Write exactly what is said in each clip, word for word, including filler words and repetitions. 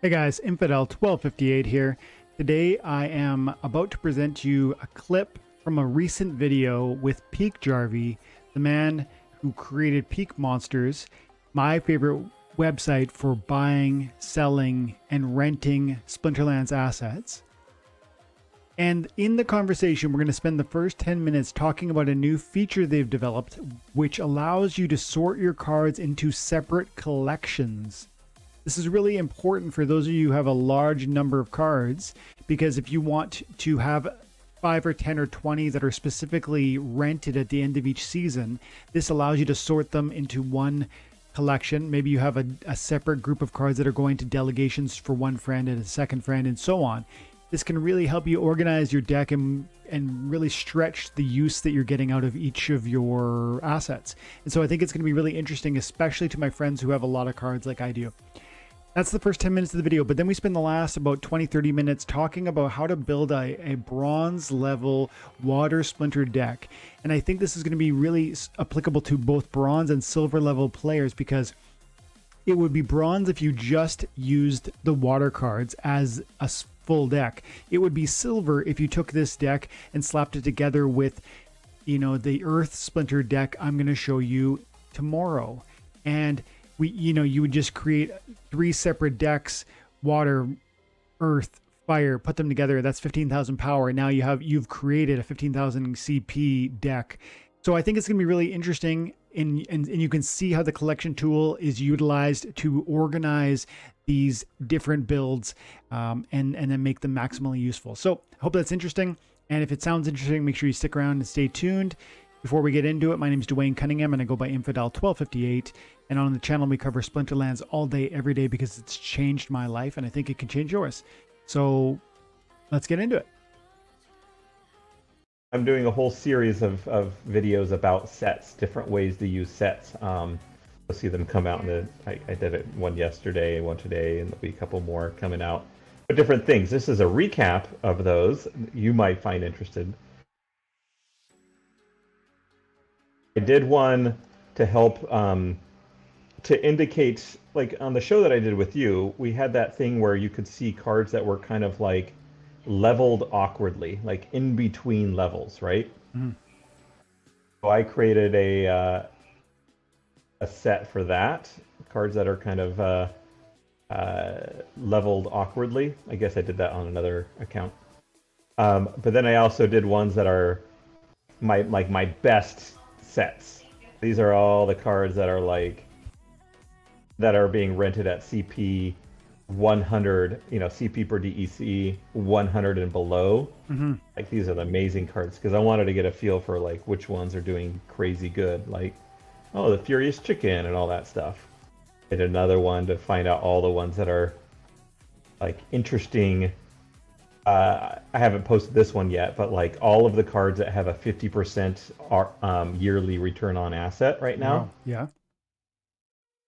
Hey guys, Infidel twelve fifty-eight here. Today I am about to present you a clip from a recent video with Peak Jarvie, the man who created Peakmonsters, my favorite website for buying, selling, and renting Splinterlands assets. And in the conversation, we're going to spend the first ten minutes talking about a new feature they've developed, which allows you to sort your cards into separate collections. This is really important for those of you who have a large number of cards, because if you want to have five or ten or twenty that are specifically rented at the end of each season, this allows you to sort them into one collection. Maybe you have a, a separate group of cards that are going to delegations for one friend and a second friend and so on. This can really help you organize your deck and, and really stretch the use that you're getting out of each of your assets. And so I think it's going to be really interesting, especially to my friends who have a lot of cards like I do. That's the first ten minutes of the video, but then we spend the last about twenty to thirty minutes talking about how to build a, a bronze level water splinter deck. And I think this is going to be really applicable to both bronze and silver level players, because it would be bronze if you just used the water cards as a full deck. It would be silver if you took this deck and slapped it together with, you know, the earth splinter deck I'm going to show you tomorrow. And we, you know, you would just create three separate decks: water, earth, fire. Put them together. That's fifteen thousand power. Now you have you've created a fifteen thousand C P deck. So I think it's going to be really interesting, and and and you can see how the collection tool is utilized to organize these different builds, um, and and then make them maximally useful. So I hope that's interesting. And if it sounds interesting, make sure you stick around and stay tuned. Before we get into it, my name is Dwayne Cunningham, and I go by Infidel twelve fifty-eight. And on the channel, we cover Splinterlands all day, every day, because it's changed my life, and I think it can change yours. So let's get into it. I'm doing a whole series of, of videos about sets, different ways to use sets. Um, you'll see them come out in the, I, I did it one yesterday, one today, and there'll be a couple more coming out. But different things. This is a recap of those you might find interested. I did one to help um, to indicate, like on the show that I did with you, we had that thing where you could see cards that were kind of like leveled awkwardly, like in between levels, right? Mm-hmm. So I created a uh, a set for that, cards that are kind of uh, uh, leveled awkwardly. I guess I did that on another account, um, but then I also did ones that are my like my best sets. These are all the cards that are like that are being rented at C P one hundred, you know, C P per D E C one hundred and below. Mm-hmm. Like these are the amazing cards, because I wanted to get a feel for like which ones are doing crazy good, like oh, the Furious Chicken and all that stuff. Did another one to find out all the ones that are like interesting. Uh, I haven't posted this one yet, but like all of the cards that have a fifty percent are, um, yearly return on asset right now. Wow. Yeah.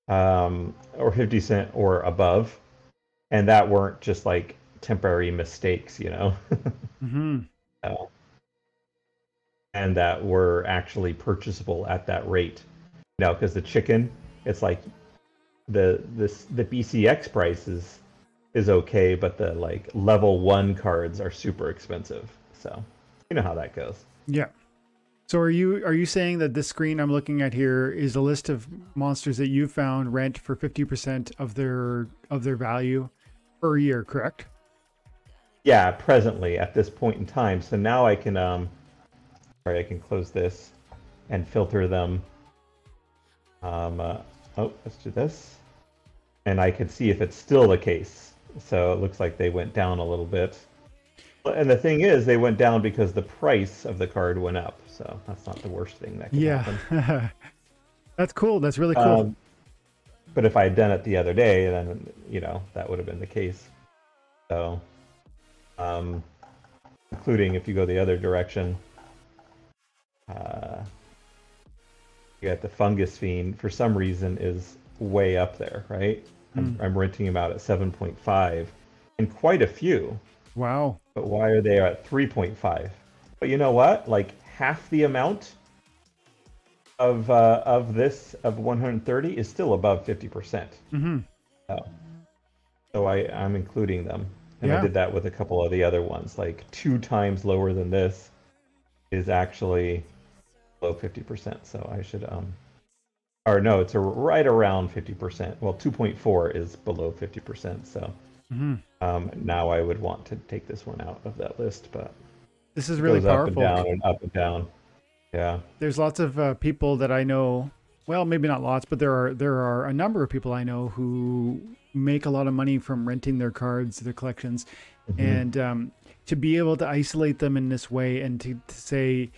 Um, or fifty cent or above. And that weren't just like temporary mistakes, you know, mm-hmm. So, and that were actually purchasable at that rate. Now, because the chicken, it's like the, this, the B C X price is is okay, but the like level one cards are super expensive, so you know how that goes. Yeah. So are you are you saying that this screen I'm looking at here is a list of monsters that you found rent for fifty percent of their of their value per year, correct? Yeah, presently at this point in time. So now I can um sorry, I can close this and filter them. Um uh, oh, let's do this, and I could see if it's still the case. So it looks like they went down a little bit. And the thing is, they went down because the price of the card went up. So that's not the worst thing that can yeah. happen. That's cool. That's really cool. Um, but if I had done it the other day, then, you know, that would have been the case. So, um, including if you go the other direction, uh, you got the Fungus Fiend, for some reason, is way up there, right? I'm, I'm renting them out at seven point five, and quite a few. Wow. But why are they at three point five? But you know what? Like half the amount of uh, of this, of one hundred thirty, is still above fifty percent. Mm-hmm. So, So I, I'm including them. And yeah. I did that with a couple of the other ones. Like two times lower than this is actually below fifty percent. So I should, um, or no, it's a, right around fifty percent. Well, two point four is below fifty percent. So mm-hmm. um, now I would want to take this one out of that list. But this is really powerful. Up and down and up and down. Yeah. There's lots of uh, people that I know. Well, maybe not lots, but there are there are a number of people I know who make a lot of money from renting their cards, their collections, mm-hmm. and um, to be able to isolate them in this way and to, to say,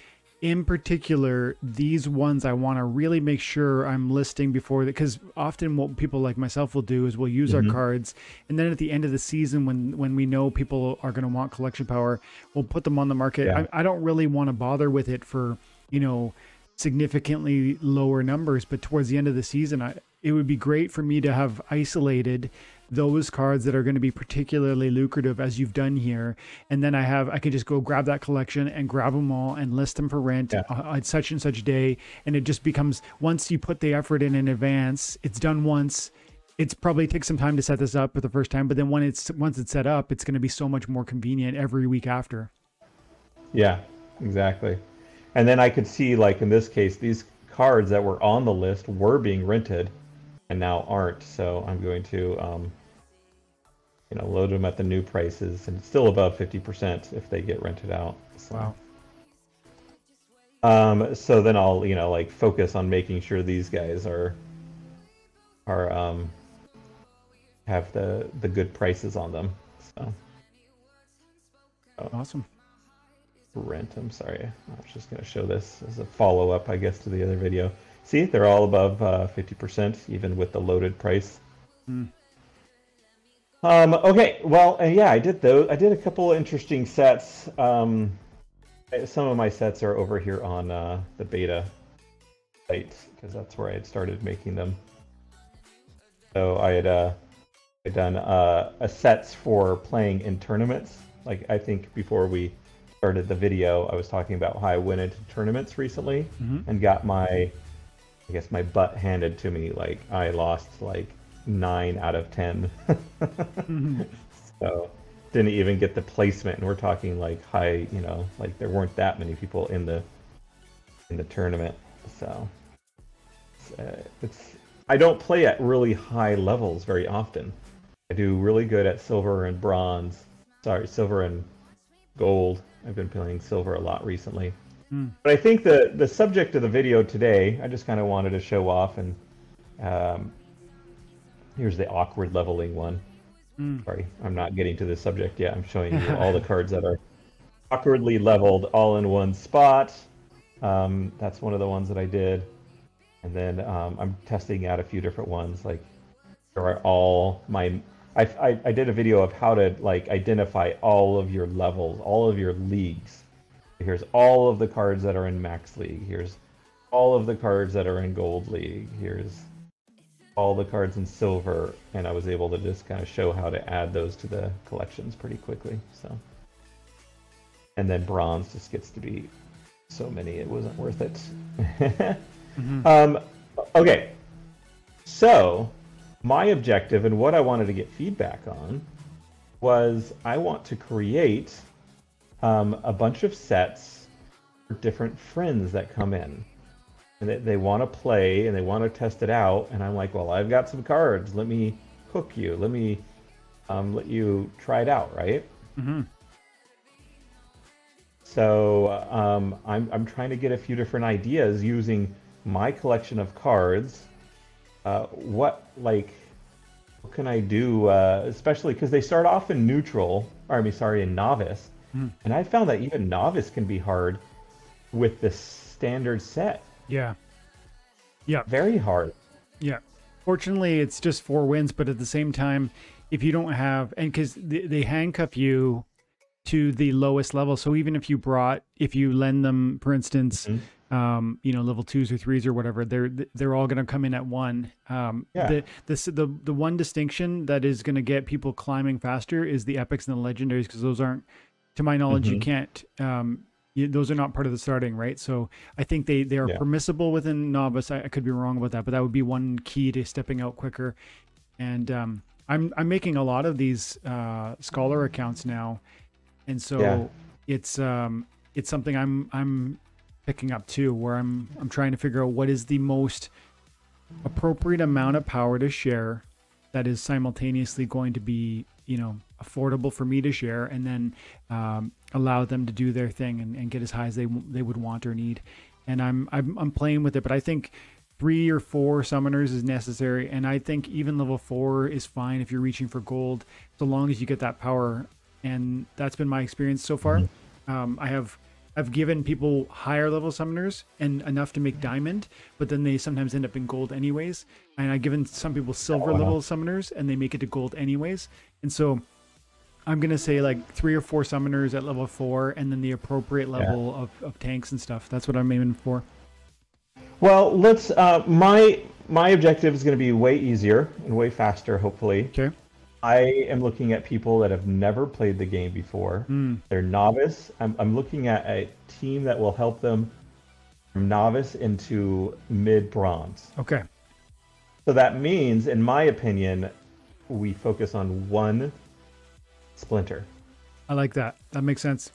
in particular, these ones I want to really make sure I'm listing before, because often what people like myself will do is we'll use mm-hmm. our cards, and then at the end of the season, when when we know people are going to want collection power, we'll put them on the market. Yeah. I, I don't really want to bother with it for, you know, significantly lower numbers, but towards the end of the season, I it would be great for me to have isolated those cards that are going to be particularly lucrative, as you've done here, and then I have I could just go grab that collection and grab them all and list them for rent yeah. on such and such day, and it just becomes, once you put the effort in in advance, it's done once. It's probably takes some time to set this up for the first time, but then when it's once it's set up, it's going to be so much more convenient every week after. Yeah, exactly. And then I could see, like in this case, these cards that were on the list were being rented and now aren't. So I'm going to, um, you know, load them at the new prices, and it's still above fifty percent if they get rented out. So. Wow. Um, so then I'll, you know, like focus on making sure these guys are, are, um, have the, the good prices on them. So. so. Awesome. Rent. I'm sorry. I was just going to show this as a follow-up, I guess, to the other video. See, they're all above uh, fifty percent, even with the loaded price. Mm. Um, okay. Well, and yeah, I did those. I did a couple of interesting sets. Um, some of my sets are over here on uh, the beta site, because that's where I had started making them. So I had uh, I'd done uh, a sets for playing in tournaments. Like I think before we started the video, I was talking about how I went into tournaments recently mm-hmm. and got my, I guess, my butt handed to me. Like I lost like nine out of ten. mm-hmm. So didn't even get the placement. And we're talking like high, you know, like there weren't that many people in the in the tournament. So it's, uh, it's I don't play at really high levels very often. I do really good at silver and bronze. Sorry, silver and gold. I've been playing silver a lot recently. Mm. But I think the, the subject of the video today, I just kind of wanted to show off, and um, here's the awkward leveling one. Mm. Sorry, I'm not getting to this subject yet. I'm showing you all the cards that are awkwardly leveled all in one spot. Um, that's one of the ones that I did. And then um, I'm testing out a few different ones. Like there are all my... I, I, I did a video of how to like identify all of your levels, all of your leagues. Here's all of the cards that are in Max League. Here's all of the cards that are in Gold League. Here's all the cards in Silver. And I was able to just kind of show how to add those to the collections pretty quickly. So, and then Bronze just gets to be so many it wasn't worth it. mm-hmm. um, okay, so... my objective and what I wanted to get feedback on was I want to create um, a bunch of sets for different friends that come in. And they, they want to play and they want to test it out. And I'm like, well, I've got some cards. Let me hook you. Let me um, let you try it out, right? Mm-hmm. So um, I'm, I'm trying to get a few different ideas using my collection of cards. Uh, what like what can I do, uh, especially because they start off in neutral, or I mean, sorry, in novice, mm. and I found that even novice can be hard with this standard set. Yeah, yeah, very hard. Yeah, fortunately, it's just four wins, but at the same time, if you don't have, and because they, they handcuff you to the lowest level, so even if you brought, if you lend them, for instance. Mm-hmm. Um, you know, level twos or threes or whatever, they're, they're all going to come in at one. Um, yeah. the, the, the, the one distinction that is going to get people climbing faster is the epics and the legendaries. Cause those aren't, to my knowledge, mm-hmm. you can't, um, you, those are not part of the starting, right? So I think they, they are yeah. permissible within novice. I, I could be wrong about that, but that would be one key to stepping out quicker. And, um, I'm I'm making a lot of these uh, scholar accounts now, and so yeah. it's um it's something I'm I'm picking up too, where I'm I'm trying to figure out what is the most appropriate amount of power to share that is simultaneously going to be, you know, affordable for me to share, and then um, allow them to do their thing and, and get as high as they they would want or need. And I'm, I'm I'm playing with it, but I think three or four summoners is necessary, and I think even level four is fine if you're reaching for gold, so long as you get that power. And that's been my experience so far. Um, I have I've given people higher level summoners and enough to make diamond, but then they sometimes end up in gold anyways. And I've given some people silver oh, wow. level summoners and they make it to gold anyways. And so I'm gonna say like three or four summoners at level four, and then the appropriate level yeah. of, of tanks and stuff. That's what I'm aiming for. Well, let's. Uh, my my objective is gonna be way easier and way faster, hopefully. Okay. I am looking at people that have never played the game before. Mm. They're novice. I'm I'm looking at a team that will help them from novice into mid bronze. Okay. So that means, in my opinion, we focus on one Splinter. I like that. That makes sense.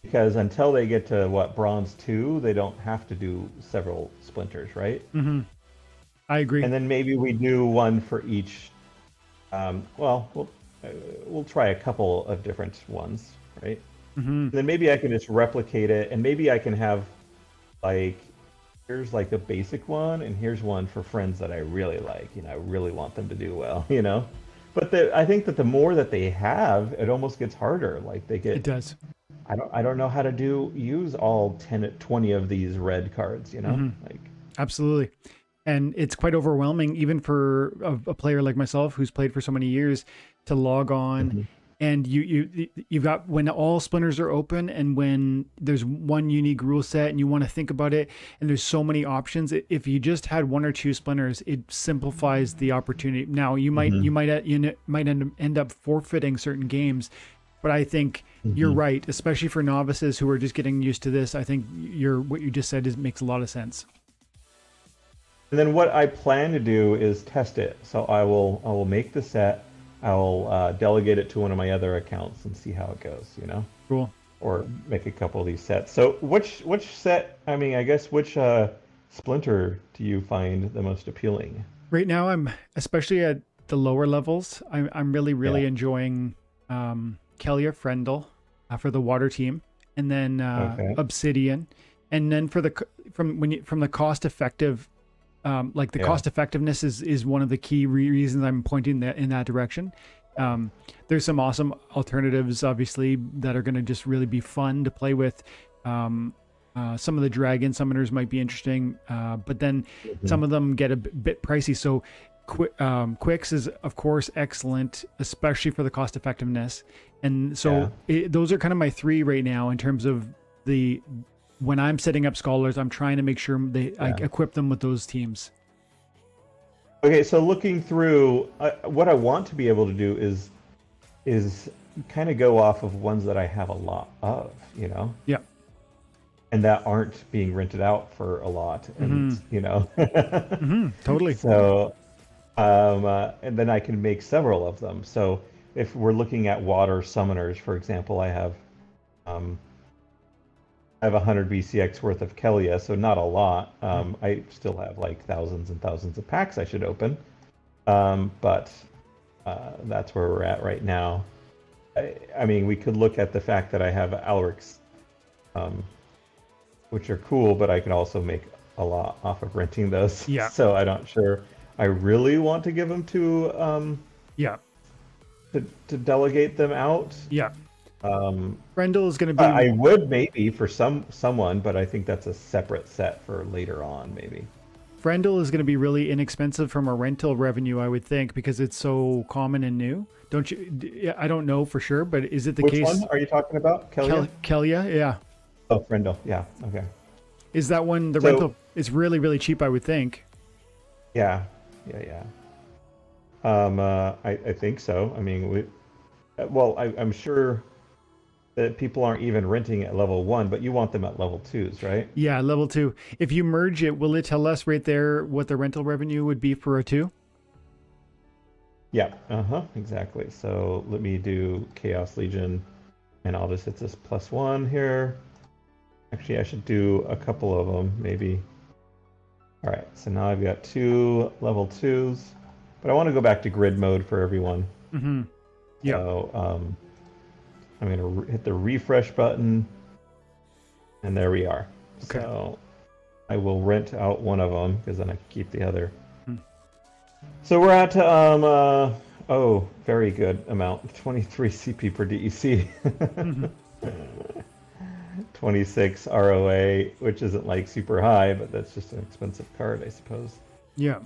Because until they get to what, bronze two, they don't have to do several Splinters, right? Mm-hmm. I agree. And then maybe we do one for each. Um, well, we'll uh, we'll try a couple of different ones, right? Mm-hmm. And then maybe I can just replicate it, and maybe I can have like, here's like a basic one, and here's one for friends that I really like. You know, I really want them to do well. You know. But the, I think that the more that they have, it almost gets harder. Like they get. It does. I don't. I don't know how to do use all ten, twenty of these red cards. You know, mm-hmm. like absolutely. And it's quite overwhelming, even for a, a player like myself who's played for so many years, to log on. Mm-hmm. And you you you've got when all splinters are open, and when there's one unique rule set, and you want to think about it, and there's so many options. If you just had one or two splinters, it simplifies the opportunity. Now you might mm-hmm. you might you might end up forfeiting certain games, but I think mm-hmm. you're right, especially for novices who are just getting used to this. I think your what you just said is makes a lot of sense. And then what I plan to do is test it. So I will I will make the set. I'll uh, delegate it to one of my other accounts and see how it goes, you know? Cool. Or make a couple of these sets. So which which set, I mean, I guess, which uh, Splinter do you find the most appealing? Right now, I'm, especially at the lower levels, I'm, I'm really, really yeah. enjoying um, Kelya Frendul uh, for the water team, and then uh, okay. Obsidian. And then for the, from, when you, from the cost effective, Um, like the yeah. cost effectiveness is, is one of the key re reasons I'm pointing that in that direction. Um, there's some awesome alternatives, obviously, that are going to just really be fun to play with. Um, uh, some of the dragon summoners might be interesting, uh, but then mm-hmm. some of them get a bit pricey. So Qu um, Quicks is, of course, excellent, especially for the cost effectiveness. And so yeah. it, those are kind of my three right now in terms of the... When I'm setting up scholars, I'm trying to make sure they yeah. I equip them with those teams. Okay, so looking through, uh, what I want to be able to do is is kind of go off of ones that I have a lot of, you know? Yeah. And that aren't being rented out for a lot, and mm-hmm. you know? mm-hmm, totally. So, um, uh, and then I can make several of them. So if we're looking at water summoners, for example, I have... Um, I have one hundred B C X worth of Kelya, so not a lot. Um, I still have like thousands and thousands of packs I should open. Um, but uh, that's where we're at right now. I, I mean, we could look at the fact that I have Alrix, um, which are cool, but I can also make a lot off of renting those. Yeah. So I'm not sure I really want to give them to... Um, yeah. To, to delegate them out. Yeah. Um, Frendul is going to be. I would maybe for some someone, but I think that's a separate set for later on, maybe. Frendul is going to be really inexpensive from a rental revenue, I would think, because it's so common and new. Don't you? I don't know for sure, but is it the Which case? Which one are you talking about? Kelya. Kelya, yeah. Oh, Frendul, yeah. Okay. Is that one the so, rental? It's really really cheap, I would think. Yeah, yeah, yeah. Um, uh, I I think so. I mean, we. Well, I, I'm sure. That people aren't even renting at level one, but you want them at level twos, right? Yeah, level two. If you merge it, will it tell us right there what the rental revenue would be for a two? Yeah, uh-huh, exactly. So let me do Chaos Legion, and I'll just hit this plus one here. Actually, I should do a couple of them, maybe. All right, so now I've got two level twos, but I want to go back to grid mode for everyone. Mm-hmm. Yeah. So um, I'm going to hit the refresh button, and there we are. Okay. So I will rent out one of them, because then I can keep the other. So we're at, um, uh, oh, very good amount, twenty-three C P per D E C, twenty-six R O A, which isn't like super high, but that's just an expensive card, I suppose. Yeah,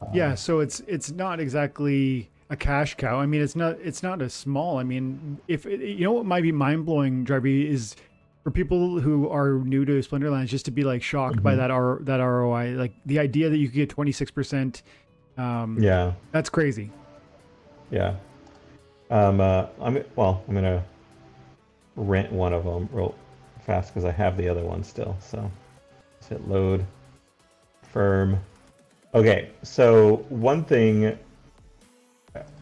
um, yeah. So it's it's not exactly a cash cow. I mean, it's not it's not a small. I mean, if it, you know what might be mind blowing, Jarvie, is for people who are new to Splinterlands, just to be like shocked mm-hmm. by that R that R O I, like the idea that you could get twenty-six percent. Um, yeah, that's crazy. Yeah, um, uh, I'm well. I'm gonna rent one of them real fast because I have the other one still. So let's hit load, firm. Okay, so one thing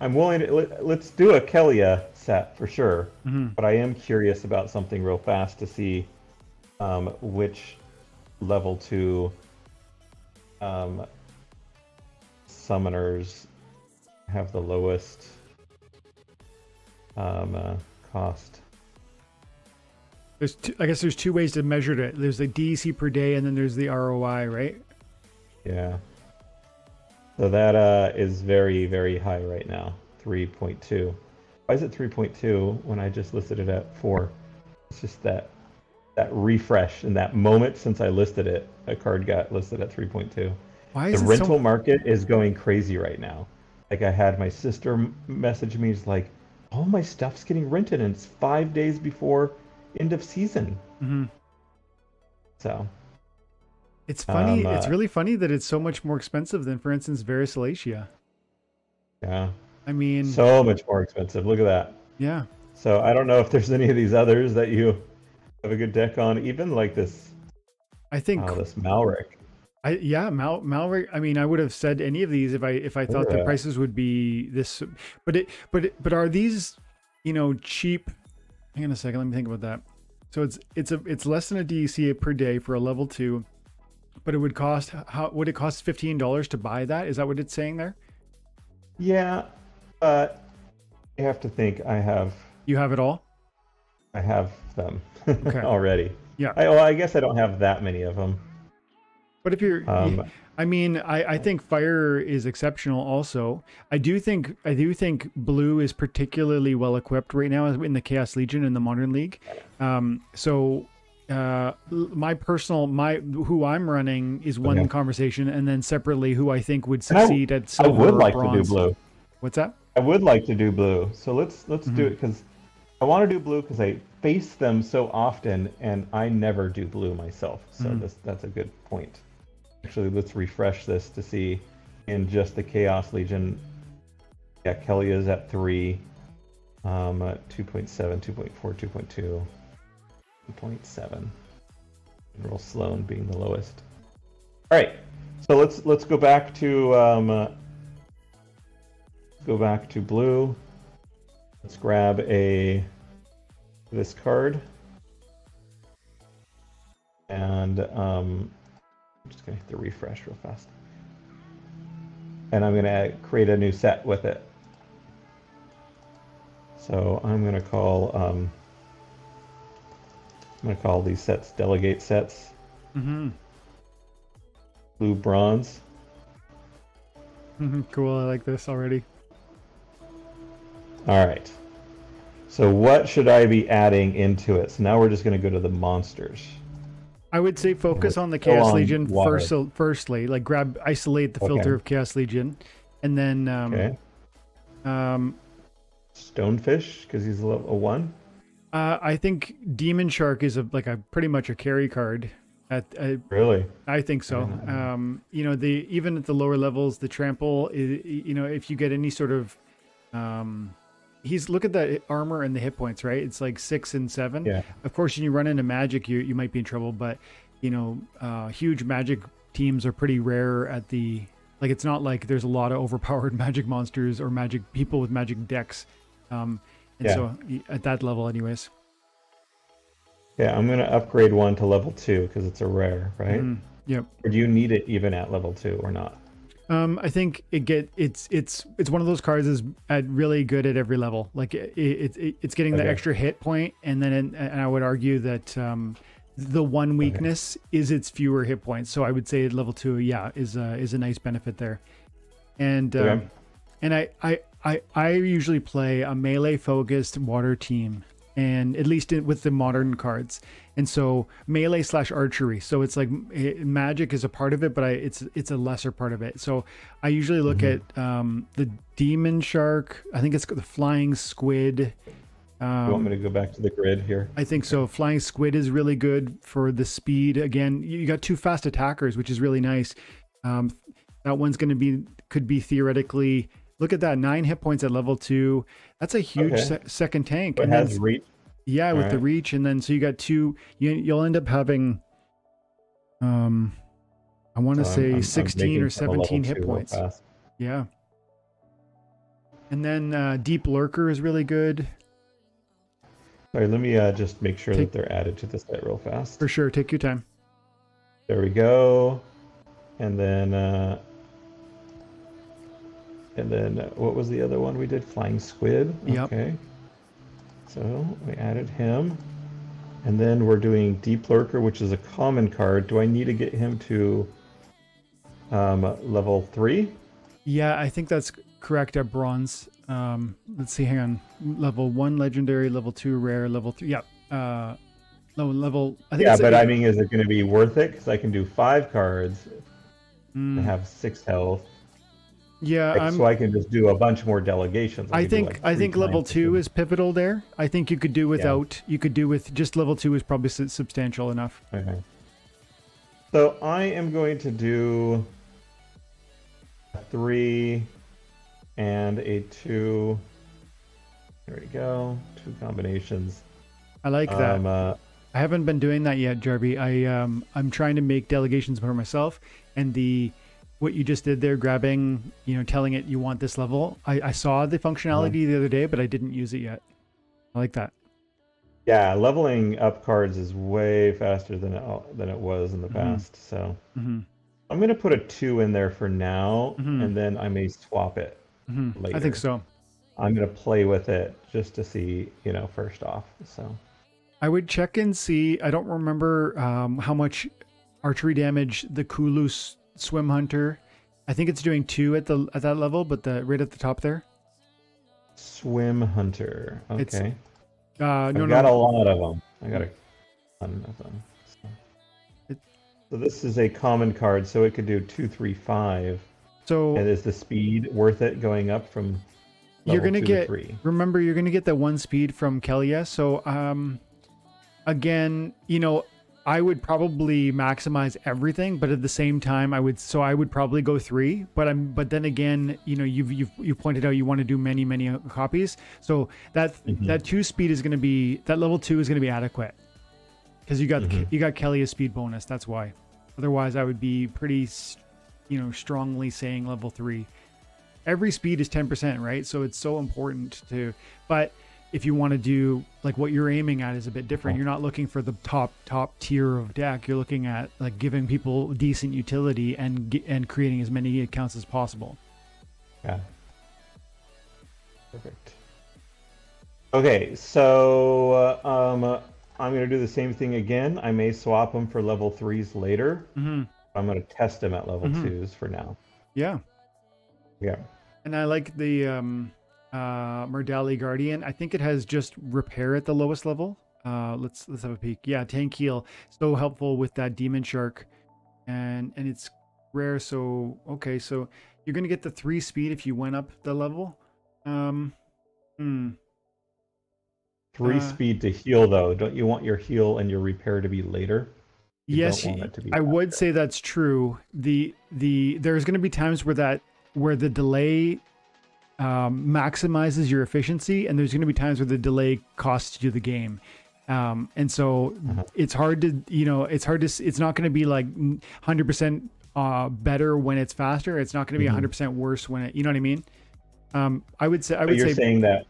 I'm willing to let, let's do a Kelya set for sure, mm-hmm. but I am curious about something real fast to see um, which level two. Um, Summoners have the lowest um, uh, cost. There's, two, I guess, there's two ways to measure it. There's the D E C per day, and then there's the R O I, right? Yeah. So that uh, is very, very high right now. three point two. Why is it three point two when I just listed it at four? It's just that that refresh in that moment since I listed it, a card got listed at three point two. Why is the rental so... market is going crazy right now. Like I had my sister message me, it's like, all my stuff's getting rented and it's five days before end of season. Mm-hmm. So. It's funny. Um, uh, it's really funny that it's so much more expensive than, for instance, Varicelacia. Yeah. I mean. So much more expensive. Look at that. Yeah. So I don't know if there's any of these others that you have a good deck on, even like this. I think. Uh, this Malric. I, yeah, Mal, Malric. I mean, I would have said any of these if I if I thought yeah. the prices would be this. But it, but it, but are these, you know, cheap? Hang on a second. Let me think about that. So it's it's a it's less than a D E C per day for a level two, but it would cost how would it cost fifteen dollars to buy that? Is that what it's saying there? Yeah, but you have to think. I have. You have it all. I have them okay. already. Yeah. I, well, I guess I don't have that many of them. But if you're, um, I mean, I, I think fire is exceptional. Also, I do think I do think blue is particularly well equipped right now in the Chaos Legion in the Modern League. Um, so, uh, my personal my who I'm running is one okay. conversation, and then separately who I think would succeed I, at silver I would like or bronze. to do blue. What's that? I would like to do blue. So let's let's mm-hmm. do it because I want to do blue because I face them so often, and I never do blue myself. So mm-hmm. this that's a good point. Actually, let's refresh this to see in just the Chaos Legion. Yeah, Kelya is at three, um, uh, two point seven, two point four, two point two, two point seven. General Sloane being the lowest. All right, so let's let's go back to um, uh, go back to blue. Let's grab a this card and. Um, I'm just going to hit the refresh real fast. And I'm going to create a new set with it. So I'm going to call, um, I'm going to call these sets delegate sets. Mm-hmm. Blue bronze. Mm-hmm, cool. I like this already. All right. So what should I be adding into it? So now we're just going to go to the monsters. I would say focus on the Chaos Legion first, firstly, like grab, isolate the filter okay. of Chaos Legion, and then um, okay. um, Stonefish, because he's a level one. Uh, I think Demon Shark is a, like a pretty much a carry card. At, at Really? I think so. Yeah. Um, you know, the even at the lower levels, the Trample, is, you know, if you get any sort of... Um, He's look at that armor and the hit points, right? It's like six and seven. Yeah. Of course, when you run into magic, you you might be in trouble. But you know, uh, huge magic teams are pretty rare at the Like, it's not like there's a lot of overpowered magic monsters or magic people with magic decks. Um, and yeah. so at that level anyways. Yeah, I'm going to upgrade one to level two because it's a rare, right? Mm, yep. Or do you need it even at level two or not? Um, I think it get it's it's it's one of those cards is at really good at every level. Like it, it, it it's getting okay. the extra hit point, and then it, and I would argue that um, the one weakness okay. is its fewer hit points. So I would say at level two, yeah, is a, is a nice benefit there. And okay. um, and I, I I I usually play a melee focused water team, and at least with the modern cards. And so melee slash archery. So it's like it, magic is a part of it, but I, it's it's a lesser part of it. So I usually look mm-hmm. at um, the Demon Shark. I think it's the Flying Squid. Um, you want me to go back to the grid here? I think okay. so. Flying Squid is really good for the speed. Again, you got two fast attackers, which is really nice. Um, that one's going to be, could be theoretically... Look at that, nine hit points at level two. That's a huge okay. se second tank. It and has then, reach. Yeah, All with right. the reach, and then so you got two. You, you'll end up having, um, I want to so say I'm, I'm sixteen or seventeen hit points. Yeah. And then uh, Deep Lurker is really good. Sorry, let me uh, just make sure take, that they're added to the site real fast. For sure, take your time. There we go, and then. Uh, And then uh, what was the other one we did? Flying Squid. Yep. Okay. So we added him. And then we're doing Deep Lurker, which is a common card. Do I need to get him to um, level three? Yeah, I think that's correct at bronze. Um, let's see, hang on. Level one legendary, level two rare, level three. Yeah. Uh, no, level. I think yeah, but a, I mean, is it going to be worth it? Because I can do five cards mm. and have six health. Yeah, like, so I can just do a bunch more delegations. I, I think like I think level two is pivotal there. I think you could do without. Yeah. You could do with just level two is probably substantial enough. Okay. So I am going to do a three and a two. There we go. Two combinations. I like um, that. Uh, I haven't been doing that yet, Jarvie. I um I'm trying to make delegations for myself, and the. What you just did there, grabbing, you know, telling it you want this level. I, I saw the functionality mm-hmm. the other day, but I didn't use it yet. I like that. Yeah, leveling up cards is way faster than it, than it was in the mm-hmm. past. So mm-hmm. I'm going to put a two in there for now, mm-hmm. and then I may swap it mm-hmm. later. I think so. I'm going to play with it just to see, you know, first off. So I would check and see. I don't remember um, how much archery damage the Kulu's Swimhunter, I think it's doing two at the at that level, but the right at the top there. Swimhunter. Okay. It's, uh, no, I got no. a lot of them. I got a ton of them. So. It, so this is a common card, so it could do two, three, five. So and is the speed worth it going up from? Level you're gonna two get. To three? Remember, you're gonna get that one speed from Kelya. So um, again, you know. I would probably maximize everything, but at the same time, I would. So I would probably go three, but I'm. But then again, you know, you've you've you pointed out you want to do many many copies. So that mm-hmm. that two speed is going to be that level two is going to be adequate, because you got mm-hmm. you got Kelya's speed bonus. That's why. Otherwise, I would be pretty, you know, strongly saying level three. Every speed is ten percent, right? So it's so important to, but. If you want to do like what you're aiming at is a bit different. You're not looking for the top top tier of deck. You're looking at like giving people decent utility and and creating as many accounts as possible. Yeah. Perfect. Okay, so uh, um, I'm going to do the same thing again. I may swap them for level threes later. Mm-hmm. I'm going to test them at level mm-hmm. twos for now. Yeah. Yeah. And I like the. Um, Uh, Merdali Guardian. I think it has just repair at the lowest level. Uh, let's let's have a peek. Yeah, tank heal, so helpful with that Demon Shark, and and it's rare. So okay, so you're gonna get the three speed if you went up the level. Um, hmm. Three uh, speed to heal though. Don't you want your heal and your repair to be later? You yes, don't want it to be I faster. Would say that's true. The the there's gonna be times where that where the delay. Um, maximizes your efficiency, and there's going to be times where the delay costs you the game, um, and so uh-huh. it's hard to you know it's hard to it's not going to be like one hundred percent uh, better when it's faster. It's not going to be one hundred percent mm-hmm. worse when it, you know what I mean? Um, I would say, I would but you're say saying that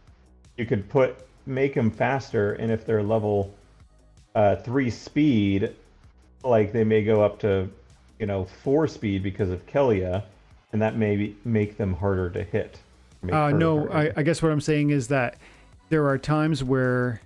you could put, make them faster. And if they're level uh, three speed, like they may go up to, you know, four speed because of Kelya, and that may make them harder to hit. Uh, no, I, I guess what I'm saying is that there are times where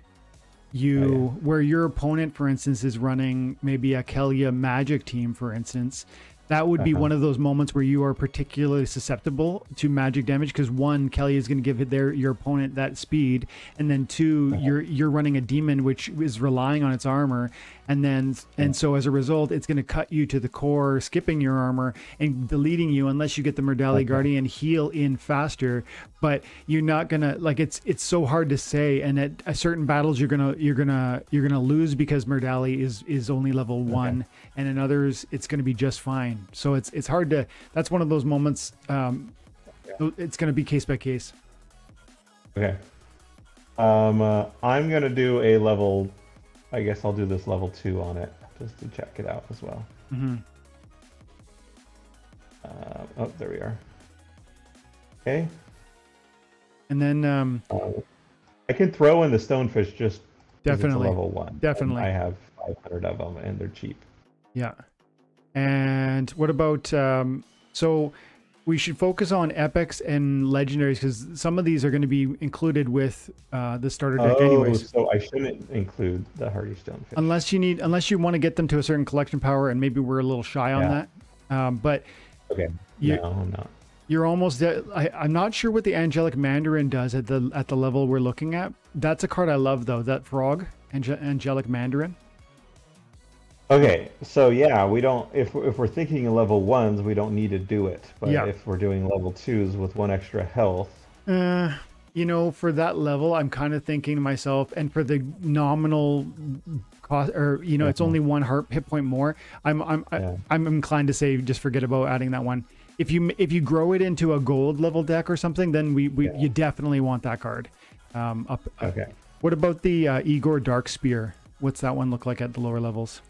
you, oh, yeah. where your opponent, for instance, is running maybe a Kelya magic team, for instance, that would be uh-huh. one of those moments where you are particularly susceptible to magic damage because one, Kelya is going to give their your opponent that speed, and then two, uh-huh. you're you're running a demon which is relying on its armor, and then uh-huh. and so as a result, it's going to cut you to the core, skipping your armor and deleting you unless you get the Merdali uh-huh. Guardian heal in faster. But you're not gonna like it's it's so hard to say, and at, at certain battles you're gonna you're gonna you're gonna lose because Merdali is is only level one, okay. and in others it's going to be just fine. So it's it's hard to. That's one of those moments. Um, yeah. It's going to be case by case. Okay. Um, uh, I'm going to do a level. I guess I'll do this level two on it just to check it out as well. Mm-hmm. Uh, oh, there we are. Okay. And then um, um, I can throw in the stonefish just definitely it's level one. Definitely, I have five hundred of them, and they're cheap. Yeah. And what about um so we should focus on epics and legendaries because some of these are going to be included with uh the starter deck oh, anyways. So I shouldn't include the hardy stonefish unless you need unless you want to get them to a certain collection power, and maybe we're a little shy on yeah. that. Um but okay, you, no, I'm not. You're almost I, I'm not sure what the Angelic Mandarin does at the at the level we're looking at. That's a card I love though, that frog, Ange Angelic Mandarin. Okay, so yeah, we don't. If if we're thinking level ones, we don't need to do it. But yeah. if we're doing level twos with one extra health, uh, you know, for that level, I'm kind of thinking to myself, and for the nominal cost, or you know, yeah. it's only one heart hit point more. I'm I'm yeah. I, I'm inclined to say just forget about adding that one. If you if you grow it into a gold level deck or something, then we, we yeah. you definitely want that card. Um, up. Okay. Up. What about the uh, Igor Darkspear? What's that one look like at the lower levels?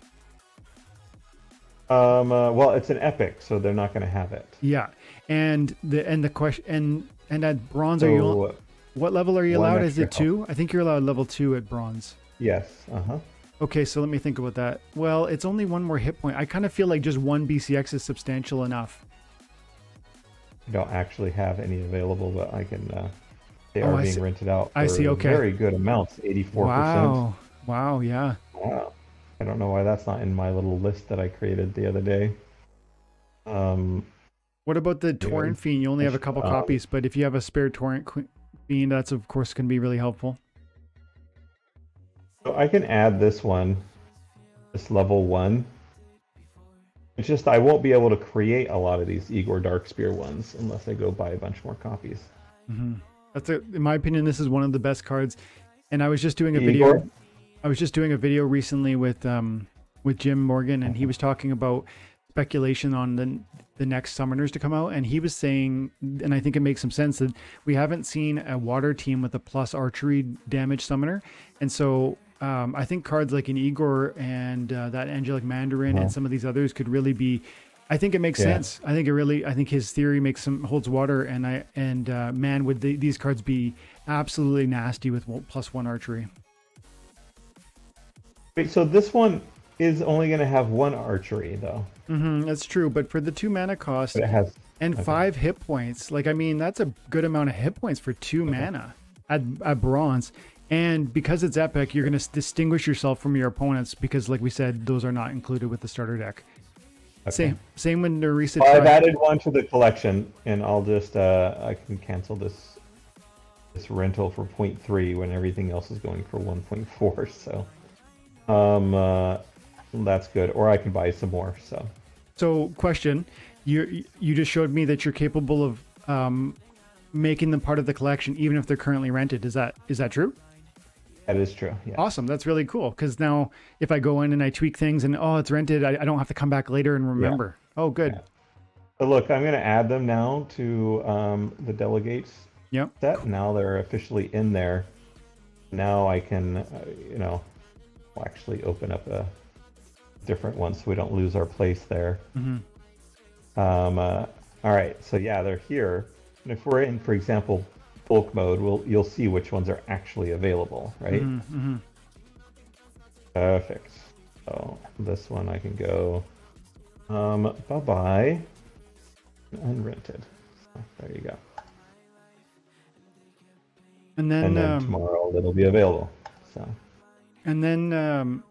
Um, uh, well, it's an epic, so they're not going to have it. Yeah, and the and the question and and at bronze, so, are you? What level are you allowed? Is it two? Health. I think you're allowed level two at bronze. Yes. Uh huh. Okay, so let me think about that. Well, it's only one more hit point. I kind of feel like just one B C X is substantial enough. I don't actually have any available, but I can. Uh, they oh, are I being see. rented out. For I see. Okay. Very good amounts. Eighty-four percent. Wow. Wow. Yeah. Wow. I don't know why that's not in my little list that I created the other day. Um, what about the Torrent Fiend? You only have a couple um, copies, but if you have a spare Torrent Fiend, that's of course going to be really helpful. So I can add this one, this level one. It's just I won't be able to create a lot of these Igor Darkspear ones unless I go buy a bunch more copies. Mm-hmm. That's a, in my opinion, this is one of the best cards. And I was just doing a Igor? video. I was just doing a video recently with um, with Jim Morgan, and he was talking about speculation on the the next summoners to come out, and he was saying, and I think it makes some sense, that we haven't seen a water team with a plus archery damage summoner, and so um, I think cards like an Igor and uh, that Angelic Mandarin wow. and some of these others could really be. I think it makes yeah. sense. I think it really. I think his theory makes some holds water, and I and uh, man, would the, these cards be absolutely nasty with plus one archery. Wait, so this one is only going to have one archery, though. Mm-hmm, that's true, but for the two mana cost it has, and okay. five hit points, like I mean, that's a good amount of hit points for two okay. mana at, at bronze. And because it's epic, you're going to distinguish yourself from your opponents because, like we said, those are not included with the starter deck. Okay. Same, same with Nerissa. Well, I've added one to the collection, and I'll just uh, I can cancel this this rental for zero point three when everything else is going for one point four. So. Um, uh, that's good. Or I can buy some more. So, so question, you you just showed me that you're capable of um, making them part of the collection, even if they're currently rented. Is that is that true? That is true. Yeah. Awesome. That's really cool. Because now, if I go in and I tweak things, and oh, it's rented, I, I don't have to come back later and remember. Yeah. Oh, good. Yeah. So look, I'm going to add them now to um, the delegates. Yep. Set. Cool. Now they're officially in there. Now I can, uh, you know. We'll actually open up a different one so we don't lose our place there. Mm-hmm. Um, uh, all right, so yeah, they're here. And if we're in, for example, bulk mode, we'll you'll see which ones are actually available, right? Mm-hmm. Perfect. So this one I can go. Um, bye bye. Unrented. So there you go. And then, and then um, tomorrow it'll be available. So. And then, um,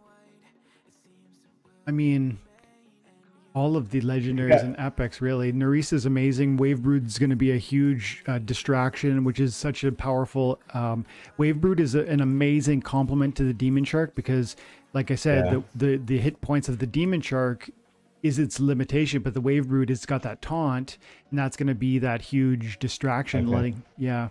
I mean, all of the legendaries yeah. and epics, really. Nerissa's amazing. Wave Brood's going to be a huge uh, distraction, which is such a powerful... Um, Wave Brood is a, an amazing complement to the Demon Shark because, like I said, yeah. the, the, the hit points of the Demon Shark is its limitation, but the Wave Brood, it's got that taunt, and that's going to be that huge distraction. Okay. Letting, yeah.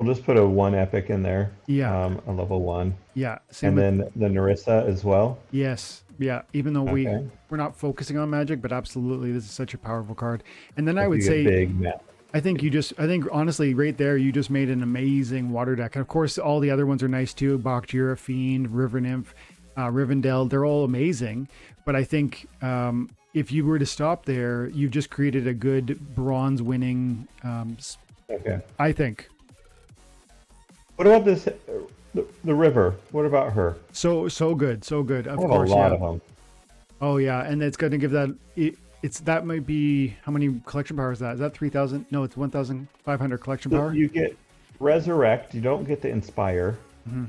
We'll just put a one epic in there. Yeah. Um, a level one. Yeah. Same and with... then the Nerissa as well. Yes. Yeah, even though we, okay. we're not focusing on magic, but absolutely, this is such a powerful card. And then I would say, big map. I think you just, I think honestly, right there, you just made an amazing water deck. And of course, all the other ones are nice too. Bactira, Fiend, River Nymph, uh, Rivendell, they're all amazing. But I think um, if you were to stop there, you've just created a good bronze winning, um, okay. I think. What about this? The, the river. What about her? So so good, so good. Of I have course, a lot yeah. of them. Oh yeah, and it's going to give that. It, it's that might be how many collection power is that? Is that three thousand? No, it's one thousand five hundred collection so power. You get resurrect. You don't get the inspire. Mm-hmm.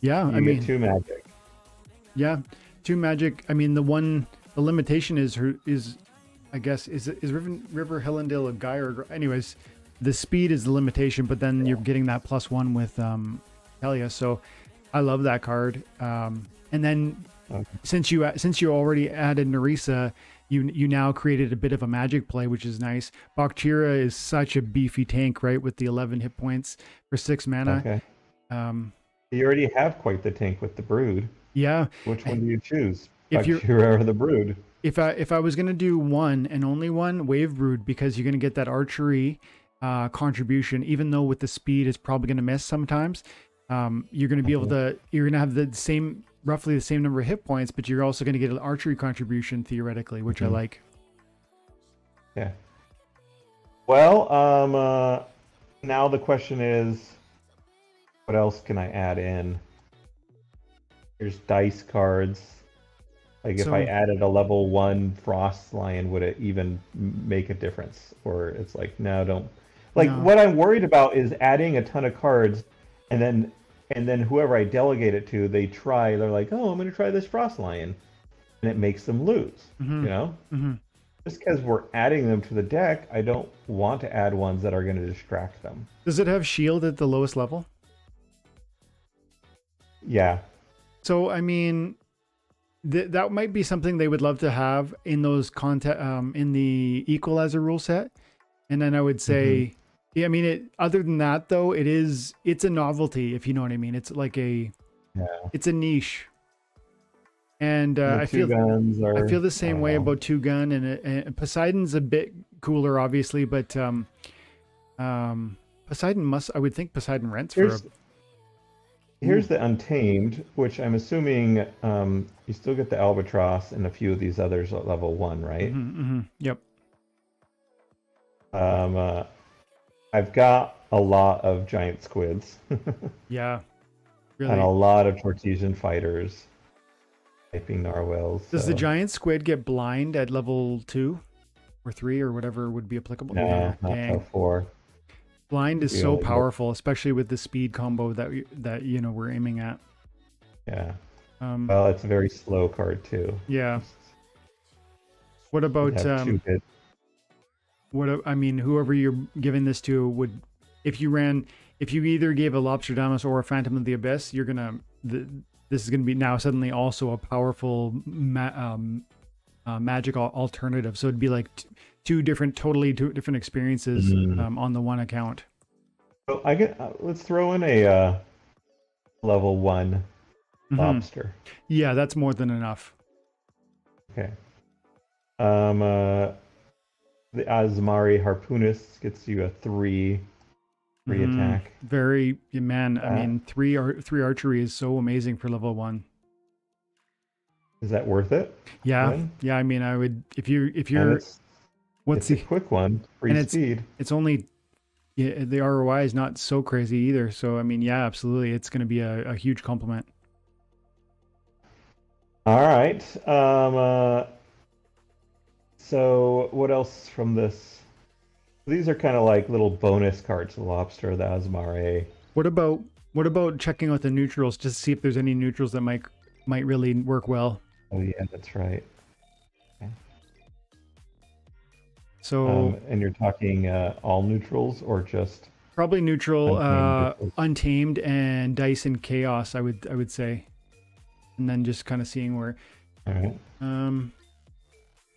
Yeah, you I get mean two magic. Yeah, two magic. I mean the one the limitation is her is, I guess is is River River Hellendale a guy or anyways. The speed is the limitation, but then you're getting that plus one with um, Kelya. So I love that card. Um, and then okay. since you since you already added Nerissa, you you now created a bit of a magic play, which is nice. Bactira is such a beefy tank, right? With the eleven hit points for six mana. Okay. Um, you already have quite the tank with the Brood. Yeah. Which one do you choose? Bactira or the Brood? If I if I was gonna do one and only one, Wave Brood, because you're gonna get that archery. Uh, contribution, even though with the speed it's probably going to miss sometimes. Um, you're going to be able to, you're going to have the same, roughly the same number of hit points, but you're also going to get an archery contribution theoretically, which mm-hmm. I like. Yeah. Well, um, uh, now the question is, what else can I add in? There's dice cards. Like if so, I added a level one Frost Lion, would it even make a difference? Or it's like, no, don't. Like no. What I'm worried about is adding a ton of cards, and then and then whoever I delegate it to, they try. They're like, oh, I'm going to try this Frost Lion, and it makes them lose. Mm-hmm. You know, mm-hmm. Just because we're adding them to the deck, I don't want to add ones that are going to distract them. Does it have shield at the lowest level? Yeah. So I mean, th that might be something they would love to have in those content um, in the equalizer rule set. And then I would say, mm-hmm. yeah, I mean, it, other than that, though, it is, it's a novelty, if you know what I mean. It's like a, yeah. it's a niche. And, uh, and I feel, are, I feel the same way know. about two gun and, and Poseidon's a bit cooler, obviously, but, um, um, Poseidon must, I would think Poseidon rents Here's, for a, Here's the Untamed, which I'm assuming um, you still get the Albatross and a few of these others at level one, right? Mm-hmm, mm-hmm. Yep. Um, uh, I've got a lot of giant squids. yeah. Really. And a lot of Tortesian fighters. Typing narwhals. Does so. the giant squid get blind at level two or three or whatever would be applicable? No, yeah, not level four. Blind is so powerful, especially with the speed combo that we, that you know we're aiming at. Yeah. Um, well, it's a very slow card too. Yeah. What about um, what I mean? Whoever you're giving this to would, if you ran, if you either gave a Lobstradamus or a Phantom of the Abyss, you're gonna the, this is gonna be now suddenly also a powerful ma um, uh, magic alternative. So it'd be like. T Two different, totally two different experiences mm-hmm. um, on the one account. So I get. Uh, let's throw in a uh, level one mm-hmm. lobster. Yeah, that's more than enough. Okay. Um, uh, the Azmari Harpoonist gets you a three, three mm-hmm. attack. Very man. Uh, I mean, three ar three archery is so amazing for level one. Is that worth it? Yeah, right? yeah. I mean, I would if you if you're. It's, what's it's the a quick one? Free and speed. It's, it's only. Yeah, the R O I is not so crazy either. So I mean, yeah, absolutely, it's going to be a, a huge compliment. All right. Um, uh, so what else from this? These are kind of like little bonus cards: the Lobster, the Azamare. What about what about checking out the neutrals just to see if there's any neutrals that might might really work well? Oh yeah, that's right. Okay. So um, and you're talking uh, all neutrals or just probably neutral, untamed, uh, untamed and Dice and Chaos. I would I would say, and then just kind of seeing where. All right. Um.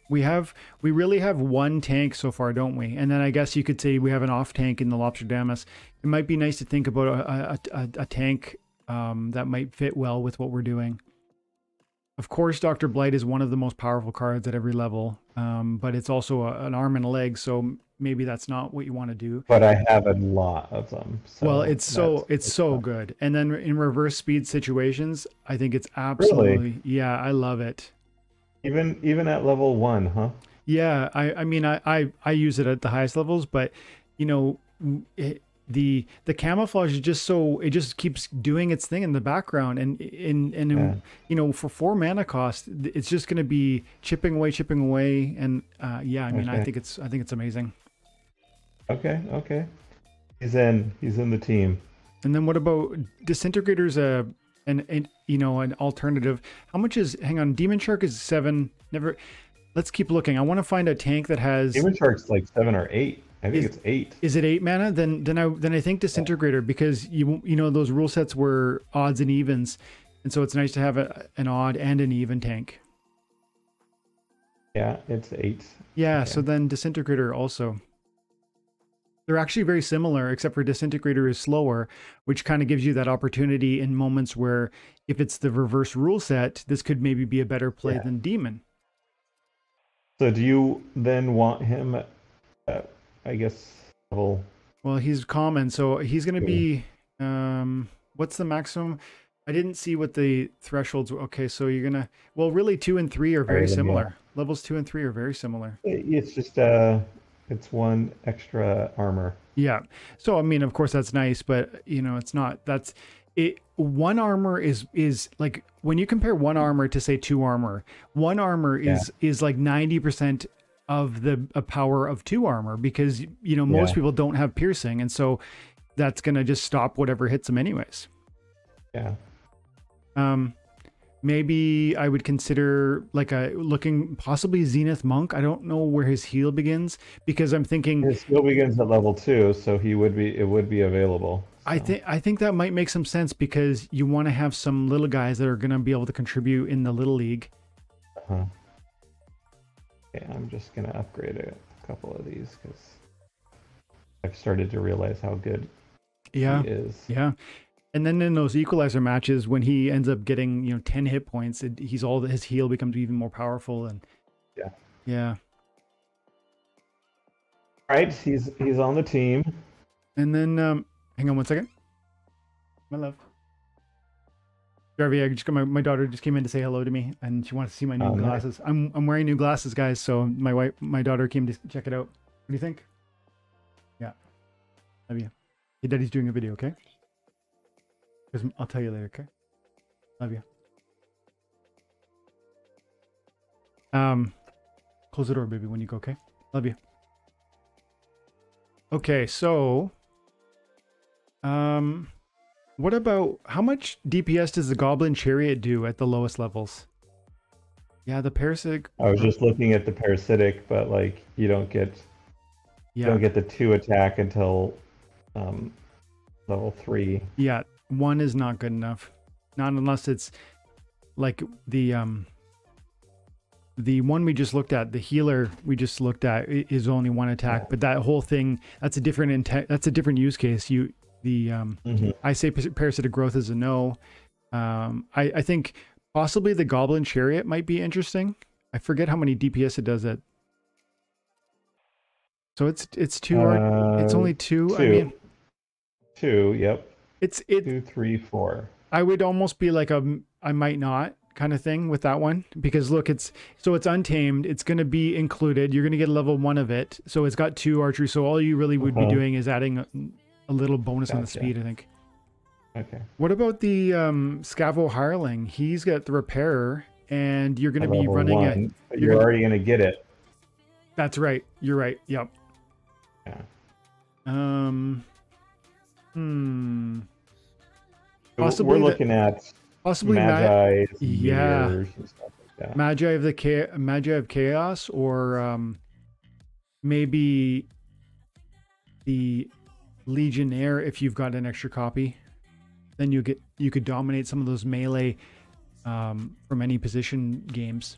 We have, we really have one tank so far, don't we? And then I guess you could say we have an off tank in the Lobstradamus. It might be nice to think about a, a, a tank um, that might fit well with what we're doing. Of course, Doctor Blight is one of the most powerful cards at every level, um, but it's also a, an arm and a leg, so maybe that's not what you want to do. But I have a lot of them. So well, it's so it's so fun. good. And then in reverse speed situations, I think it's absolutely, really? yeah, I love it. Even even at level one, huh? Yeah, I, I mean, I, I, I use it at the highest levels, but, you know, it, the the camouflage is just so, it just keeps doing its thing in the background. And, and, and yeah. you know, for four mana cost, it's just going to be chipping away, chipping away. And uh, yeah, I mean, okay. I think it's I think it's amazing. Okay, okay. He's in. He's in the team. And then what about Disintegrator's a... And, and you know, an alternative. How much is? Hang on, Demon Shark is seven. Never. Let's keep looking. I want to find a tank that has. Demon Shark's like seven or eight. I think is, it's eight. Is it eight mana? Then, then I then I think Disintegrator, because you you know those rule sets were odds and evens, and so it's nice to have a, an odd and an even tank. Yeah, it's eight. Yeah. Okay. So then Disintegrator also. They're actually very similar, except for Disintegrator is slower, which kind of gives you that opportunity in moments where if it's the reverse rule set, this could maybe be a better play yeah. than Demon. So do you then want him, uh, I guess, level... Well, he's common, so he's going to be... Um, what's the maximum? I didn't see what the thresholds were. Okay, so you're going to... Well, really, two and three are very right, similar. Then, yeah. Levels two and three are very similar. It's just... Uh... It's one extra armor. Yeah. So, I mean, of course that's nice, but you know, it's not, that's it. One armor is, is like when you compare one armor to say two armor, one armor is, yeah. is like ninety percent of the a power of two armor, because, you know, most yeah. people don't have piercing. And so that's going to just stop whatever hits them anyways. Yeah. Um, Maybe I would consider like a looking possibly Zenith Monk. I don't know where his heal begins, because I'm thinking his heal begins at level two, so he would be it would be available. So. I think I think that might make some sense, because you want to have some little guys that are going to be able to contribute in the little league. Uh-huh. Yeah, I'm just going to upgrade a couple of these because I've started to realize how good yeah. he is. Yeah. And then in those equalizer matches, when he ends up getting, you know, ten hit points, it, he's all his heal becomes even more powerful. And yeah, yeah. All right, he's he's on the team. And then, um, hang on one second, my love. Jarvie, I just got my, my daughter just came in to say hello to me, and she wants to see my new oh, glasses. Nice. I'm I'm wearing new glasses, guys. So my wife, my daughter came to check it out. What do you think? Yeah, love you. Hey, Daddy's doing a video. Okay. I'll tell you later, okay? Love you. Um, close the door, baby, when you go, okay? Love you. Okay, so... Um, what about... How much D P S does the Goblin Chariot do at the lowest levels? Yeah, the Parasitic... I was just looking at the Parasitic, but, like, you don't get... Yeah. You don't get the two attack until um, level three. Yeah. One is not good enough, not unless it's like the um the one we just looked at, the healer we just looked at is only one attack, but that whole thing, that's a different intent, that's a different use case. You the um mm-hmm. I say parasitic growth is a no. um I, I think possibly the Goblin Chariot might be interesting. I forget how many D P S it does at, so it's it's two uh, or it's only two, two. I mean two yep It's it, two, three, four. I would almost be like a, I might not, kind of thing with that one, because look, it's so it's untamed, it's going to be included, you're going to get level one of it, so it's got two archery, so all you really would uh-huh. be doing is adding a, a little bonus gotcha. on the speed, I think. Okay, what about the um Scavo Hireling? He's got the Repairer, and you're going to be running one. it you're, you're gonna, already going to get it. That's right, you're right. Yep. Yeah. um hmm Possibly we're looking the, at possibly Magi, ma yeah, and stuff like that. Magi of the Cha Magi of Chaos, or um, maybe the Legionnaire. If you've got an extra copy, then you get you could dominate some of those melee um, from any position games.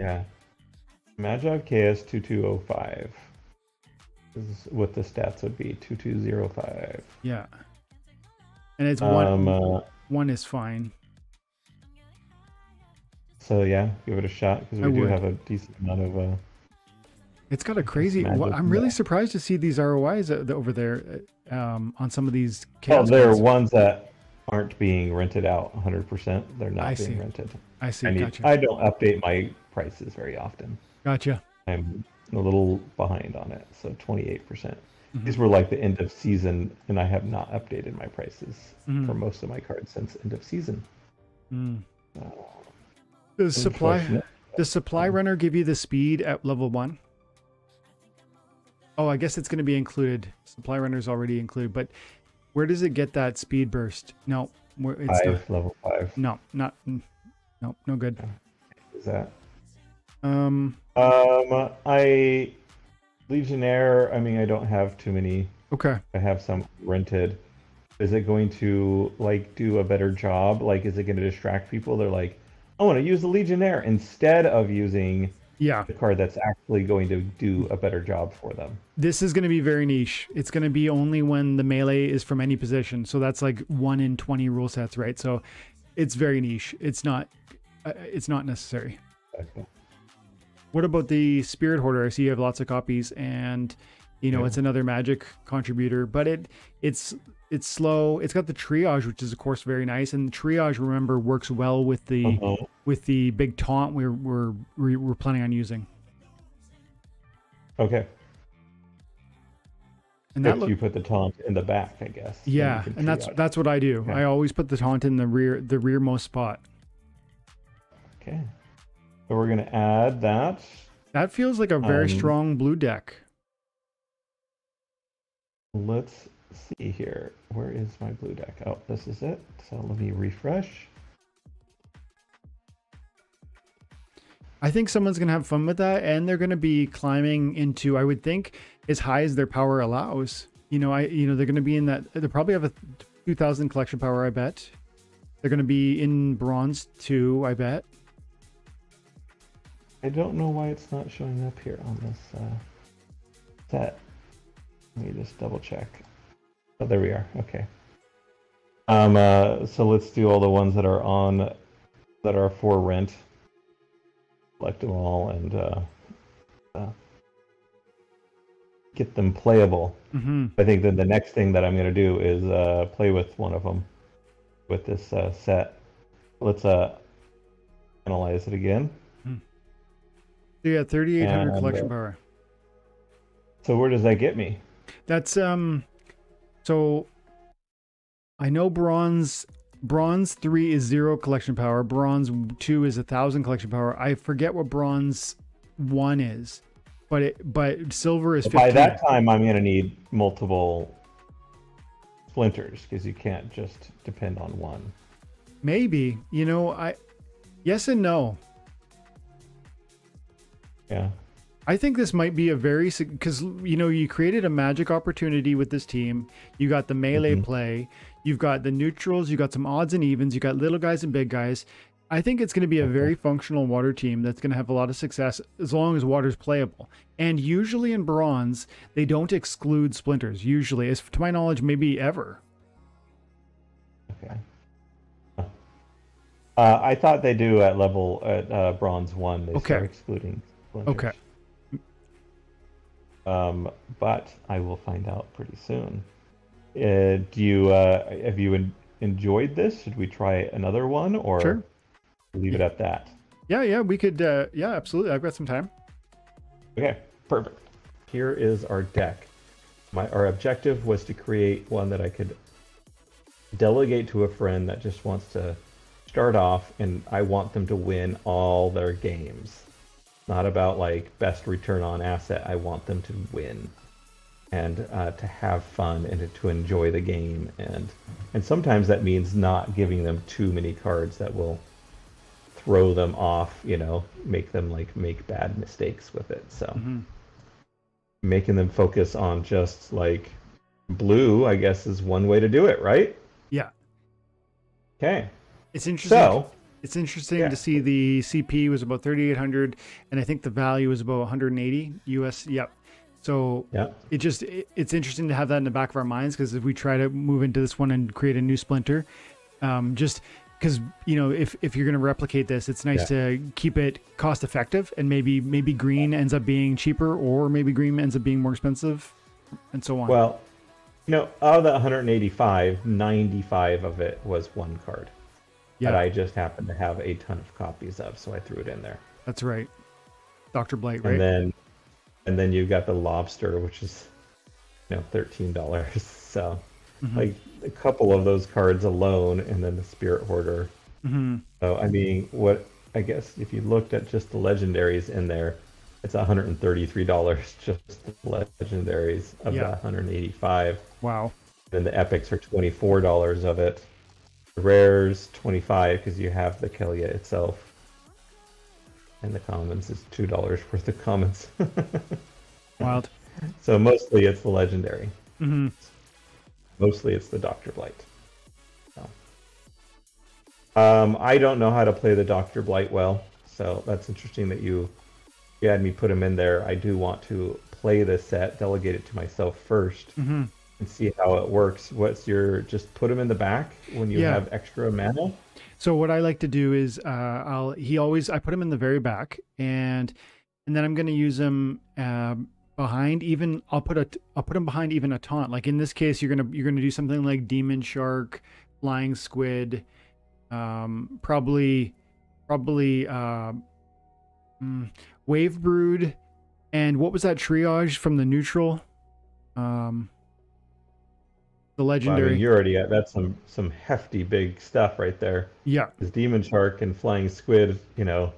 Yeah, Magi of Chaos two two zero five. This is what the stats would be, two two zero five. Yeah. And it's one, um, uh, one is fine. So yeah, give it a shot, because we I do would. have a decent amount of... Uh, it's got a crazy... Well, I'm really that. surprised to see these R O Is over there um, on some of these... Well, they're cards. ones that aren't being rented out one hundred percent. They're not I being see. rented. I see, I need, gotcha. I don't update my prices very often. Gotcha. I'm a little behind on it, so twenty-eight percent. Mm-hmm. These were like the end of season, and I have not updated my prices mm. for most of my cards since end of season. Mm. Uh, the supply, the supply runner give you the speed at level one. Oh, I guess it's going to be included. Supply runner's already included, but where does it get that speed burst? No, it's five, not, level five. No, not no, no good. Is that? Um. Um. I. Legionnaire, I mean, I don't have too many. Okay. I have some rented. Is it going to, like, do a better job? Like, is it going to distract people? They're like, I want to use the Legionnaire instead of using yeah. the card that's actually going to do a better job for them. This is going to be very niche. It's going to be only when the melee is from any position. So that's like one in twenty rule sets, right? So it's very niche. It's not, uh, it's not necessary. Okay. What about the Spirit Hoarder? I see you have lots of copies, and you know yeah. it's another magic contributor, but it it's it's slow. It's got the Triage, which is of course very nice, and the Triage, remember, works well with the uh-huh. with the big taunt we we're we're we're planning on using. Okay. And that if look, you put the taunt in the back, I guess. Yeah, and that's that's what I do. Okay. I always put the taunt in the rear the rearmost spot. Okay. So we're going to add that. That feels like a very um, strong blue deck. Let's see here. Where is my blue deck? Oh, this is it. So let me refresh. I think someone's going to have fun with that, and they're going to be climbing into, I would think, as high as their power allows. You know, I, you know, they're going to be in that, they probably have a two thousand collection power, I bet. They're going to be in bronze too, I bet. I don't know why it's not showing up here on this uh, set. Let me just double check. Oh, there we are. Okay. Um. Uh, so let's do all the ones that are on, that are for rent. Select them all and uh, uh, get them playable. Mm-hmm. I think that the next thing that I'm going to do is uh, play with one of them, with this uh, set. Let's uh, analyze it again. So yeah, thirty-eight hundred collection power. So where does that get me? That's um so I know bronze bronze three is zero collection power, bronze two is a thousand collection power. I forget what bronze one is, but it but silver is fifteen. By that time I'm gonna need multiple splinters, because you can't just depend on one. Maybe. You know, I yes and no. Yeah, I think this might be a very, because you know you created a magic opportunity with this team. You got the melee mm-hmm. play, you've got the neutrals, you got some odds and evens, you got little guys and big guys. I think it's going to be a very functional water team that's going to have a lot of success as long as water's playable. And usually in bronze they don't exclude splinters. Usually, as to my knowledge, maybe ever. Okay. Uh, I thought they do at level at uh, bronze one. They okay. start excluding. Splinters. Okay. Um, but I will find out pretty soon. Uh, do you uh, have you en enjoyed this? Should we try another one, or? Sure. leave it at that. Yeah, yeah, we could, uh, yeah, absolutely. I've got some time. Okay, perfect. Here is our deck. My, our objective was to create one that I could delegate to a friend that just wants to start off, and I want them to win all their games. Not about like best return on asset. I want them to win and uh, to have fun and to enjoy the game. And, and sometimes that means not giving them too many cards that will throw them off, you know, make them like make bad mistakes with it. So mm-hmm. making them focus on just like blue, I guess, is one way to do it, right? Yeah. Okay. It's interesting. So, it's interesting yeah. to see the C P was about thirty-eight hundred, and I think the value was about one hundred eighty U S. Yep. So yeah. it just it, it's interesting to have that in the back of our minds, because if we try to move into this one and create a new Splinter, um, just because, you know, if if you're going to replicate this, it's nice yeah. to keep it cost effective, and maybe maybe green ends up being cheaper, or maybe green ends up being more expensive, and so on. Well, you know, out of that one hundred eighty-five, ninety-five of it was one card. Yeah. That I just happened to have a ton of copies of, so I threw it in there. That's right, Doctor Blight, right? And then, and then you've got the lobster, which is, you know, thirteen dollars. So, mm-hmm. like a couple of those cards alone, and then the Spirit Hoarder. Mm-hmm. So, I mean, what I guess if you looked at just the legendaries in there, it's one hundred and thirty-three dollars just the legendaries of yeah. the one hundred and eighty-five. Wow. And the epics are twenty-four dollars of it. Rares twenty-five, because you have the Kelya itself, and the commons is two dollars worth of commons. Wild. So mostly it's the legendary. Mm-hmm. Mostly it's the Doctor Blight. So. Um, I don't know how to play the Doctor Blight well, so that's interesting that you you had me put him in there. I do want to play this set, delegate it to myself first. Mm-hmm. And see how it works. What's your just put him in the back when you yeah. have extra mana? So what I like to do is uh I'll he always I put him in the very back, and and then I'm going to use him uh, behind even I'll put a I'll put him behind even a taunt. Like in this case, you're gonna you're gonna do something like Demon Shark, Flying Squid, um probably probably uh, mm, Wave Brood, and what was that triage from the neutral? Um The legendary. Well, I mean, you're already at that's some some hefty big stuff right there. Yeah. Because Demon Shark and Flying Squid, you know,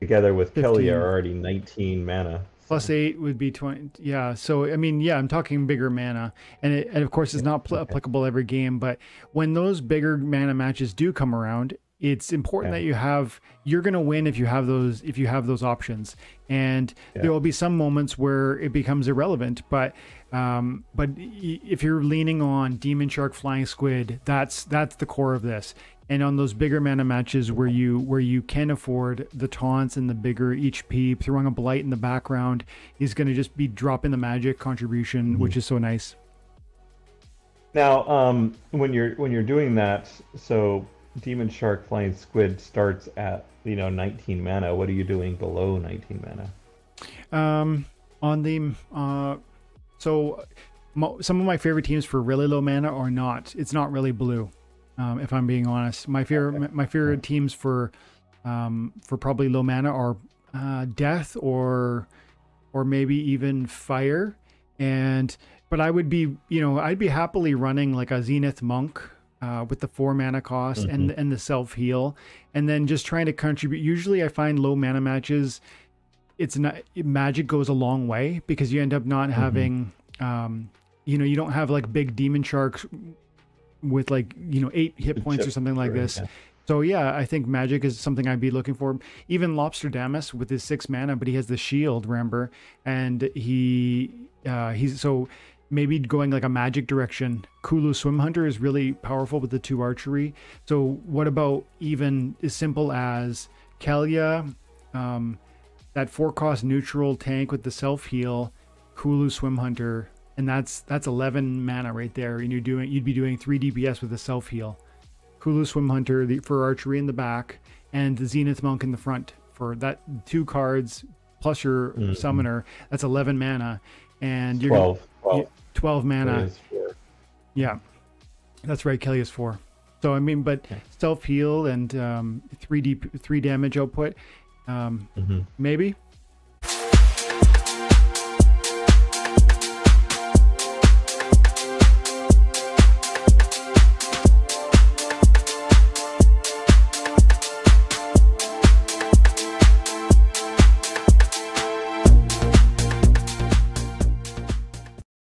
together with Kelya are already nineteen mana. So. Plus eight would be twenty. Yeah. So I mean, yeah, I'm talking bigger mana, and it, and of course it's not pl- applicable every game, but when those bigger mana matches do come around, it's important yeah. that you have. You're gonna win if you have those if you have those options, and yeah. there will be some moments where it becomes irrelevant, but. Um, but if you're leaning on Demon Shark, Flying Squid, that's that's the core of this. And on those bigger mana matches where you where you can afford the taunts and the bigger H P, throwing a blight in the background is going to just be dropping the magic contribution, mm-hmm. which is so nice. Now, um, when you're when you're doing that, so Demon Shark, Flying Squid starts at, you know, nineteen mana. What are you doing below nineteen mana? Um, on the uh. So some of my favorite teams for really low mana are not, it's not really blue. Um, if I'm being honest, my favorite, okay. my favorite teams for, um, for probably low mana are, uh, death or, or maybe even fire. And, but I would be, you know, I'd be happily running like a Zenith Monk, uh, with the four mana cost mm-hmm. and, and the self heal, and then just trying to contribute. Usually I find low mana matches, it's not magic goes a long way, because you end up not having mm-hmm. um you know, you don't have like big Demon Sharks with like, you know, eight hit points Except or something like this yeah. so yeah I think magic is something I'd be looking for. Even Lobstradamus with his six mana, but he has the shield, remember, and he uh he's so maybe going like a magic direction. Kulu Swimhunter is really powerful with the two archery. So what about even as simple as Kelya, um that four cost neutral tank with the self heal, Kulu Swimhunter, and that's that's eleven mana right there. And you're doing you'd be doing three D P S with the self heal, Kulu Swimhunter the, for archery in the back, and the Zenith Monk in the front for that two cards plus your mm-hmm. summoner. That's eleven mana, and you're twelve, gonna, twelve. twelve mana. Yeah, that's right. Kelly is four. So I mean, but okay. self heal and um, three D three damage output, um, mm-hmm. maybe